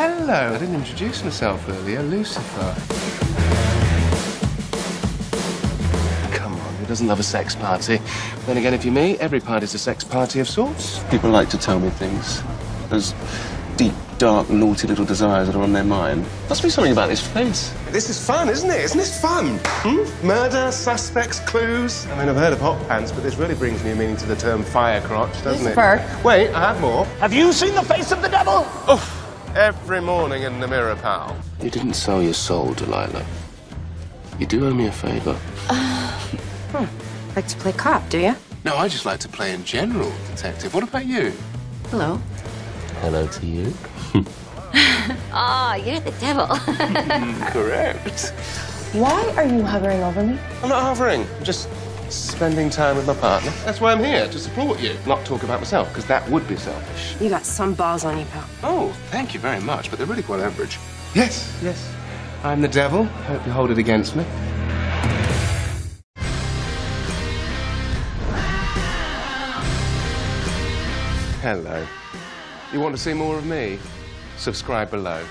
Hello, I didn't introduce myself earlier, Lucifer. Come on, who doesn't love a sex party? Then again, if you meet, every party's a sex party of sorts. People like to tell me things. Those deep, dark, naughty little desires that are on their mind. Must be something about this place. This is fun, isn't it? Isn't this fun? Hmm? Murder, suspects, clues. I mean, I've heard of hot pants, but this really brings new meaning to the term firecrotch, doesn't it? Wait, I have more. Have you seen the face of the devil? Oof. Every morning in the mirror, pal. You didn't sell your soul, Delilah. You do owe me a favour. Like to play cop, do you? No, I just like to play in general, detective. What about you? Hello. Hello to you. Ah, you're the devil. Correct. Why are you hovering over me? I'm not hovering. I'm just spending time with my partner. That's why I'm here, to support you, not talk about myself, because that would be selfish. You got some balls on you, pal. Oh, thank you very much, but they're really quite average. Yes, yes. I'm the devil. Hope you hold it against me. Hello. You want to see more of me? Subscribe below.